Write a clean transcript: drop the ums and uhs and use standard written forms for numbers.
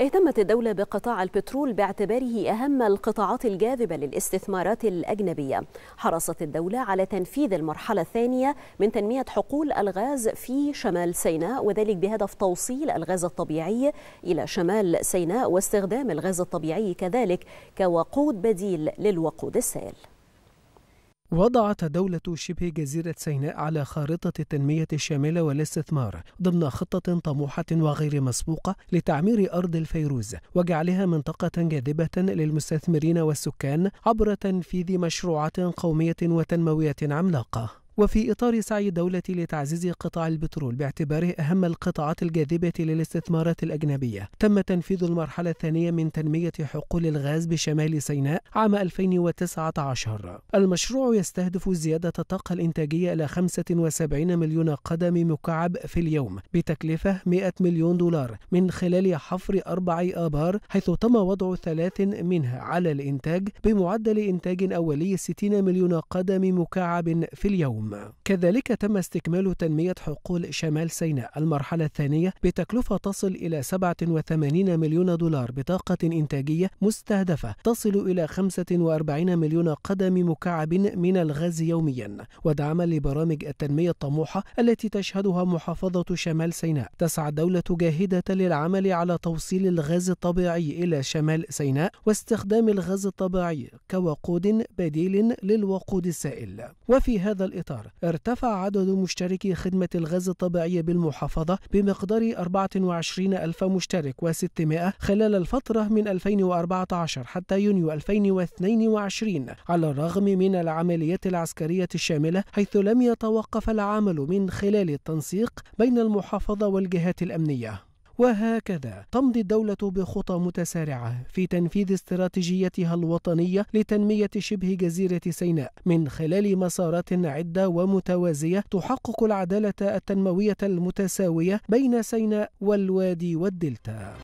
اهتمت الدولة بقطاع البترول باعتباره أهم القطاعات الجاذبة للاستثمارات الأجنبية. حرصت الدولة على تنفيذ المرحلة الثانية من تنمية حقول الغاز في شمال سيناء، وذلك بهدف توصيل الغاز الطبيعي إلى شمال سيناء واستخدام الغاز الطبيعي كذلك كوقود بديل للوقود السائل. وضعت دولة شبه جزيرة سيناء على خارطة التنمية الشاملة والاستثمار ضمن خطة طموحة وغير مسبوقة لتعمير أرض الفيروز وجعلها منطقة جاذبة للمستثمرين والسكان عبر تنفيذ مشروعات قومية وتنموية عملاقة. وفي إطار سعي الدولة لتعزيز قطاع البترول باعتباره أهم القطاعات الجاذبة للاستثمارات الأجنبية، تم تنفيذ المرحلة الثانية من تنمية حقول الغاز بشمال سيناء عام 2019. المشروع يستهدف زيادة الطاقة الإنتاجية إلى 75 مليون قدم مكعب في اليوم بتكلفة 100 مليون دولار من خلال حفر 4 آبار، حيث تم وضع 3 منها على الإنتاج بمعدل إنتاج أولي 60 مليون قدم مكعب في اليوم. كذلك تم استكمال تنمية حقول شمال سيناء المرحلة الثانية بتكلفة تصل إلى 87 مليون دولار بطاقة إنتاجية مستهدفة تصل إلى 45 مليون قدم مكعب من الغاز يوميا. ودعما لبرامج التنمية الطموحة التي تشهدها محافظة شمال سيناء، تسعى الدولة جاهدة للعمل على توصيل الغاز الطبيعي إلى شمال سيناء واستخدام الغاز الطبيعي كوقود بديل للوقود السائل. وفي هذا الإطار ارتفع عدد مشتركي خدمة الغاز الطبيعي بالمحافظة بمقدار 24,000 مشترك و600 خلال الفترة من 2014 حتى يونيو 2022، على الرغم من العمليات العسكرية الشاملة، حيث لم يتوقف العمل من خلال التنسيق بين المحافظة والجهات الأمنية. وهكذا تمضي الدولة بخطى متسارعة في تنفيذ استراتيجيتها الوطنية لتنمية شبه جزيرة سيناء من خلال مسارات عدة ومتوازية تحقق العدالة التنموية المتساوية بين سيناء والوادي والدلتا.